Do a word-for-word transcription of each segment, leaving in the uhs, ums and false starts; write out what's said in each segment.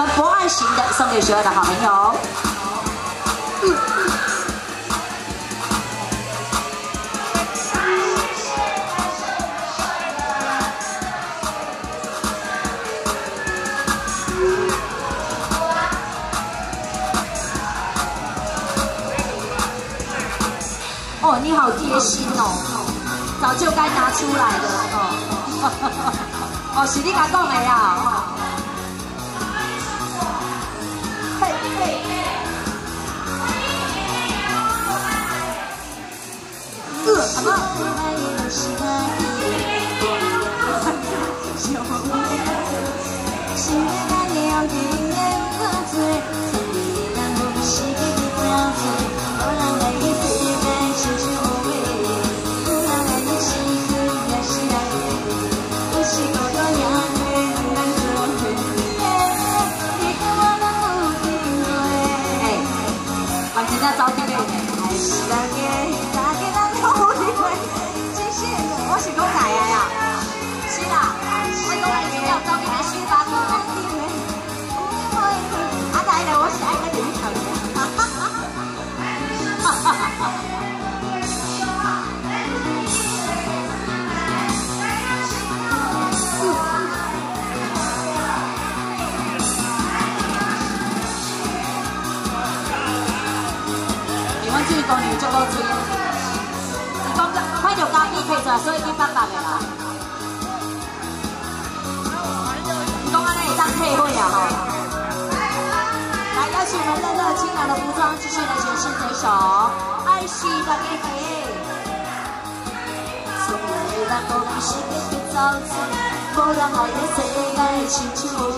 们博爱型的送给十二的好朋友。嗯、哦，你好贴心哦，早就该拿出来了哦。哦，是你敢讲的啦。 所以你放大袂啦？你讲安尼会当退会啊？来，邀请我们乐乐清凉的服装继续来诠释这首《爱是大家的》。从未来无人是别的走出，无人爱的世界亲像无味，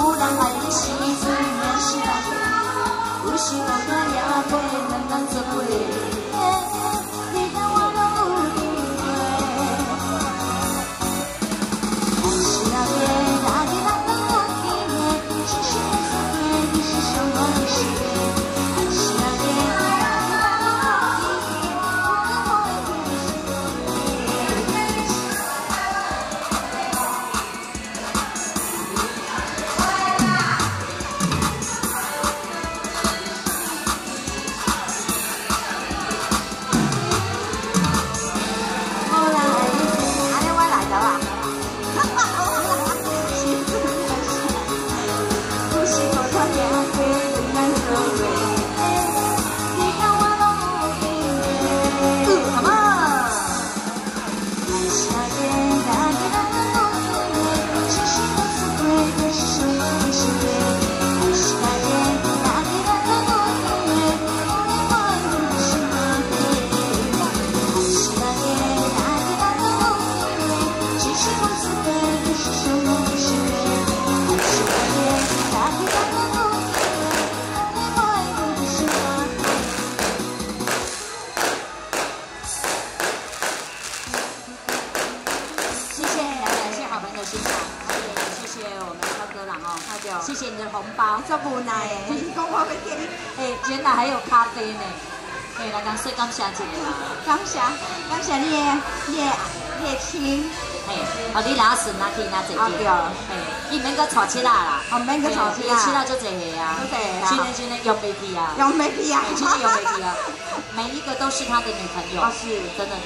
有人爱的时阵也是难过，有时我们也袂两人做伙。 感谢一下，感谢感谢你的你的你的亲，嘿，哦你拿笋拿去拿这个，嘿，伊免阁炒起啦啦，哦免阁炒起啦，起啦就这个啊，就这个啊，真的真的用袂起啊，用袂起啊，真的用袂起啊，每一个都是他的女朋友，是，真的真。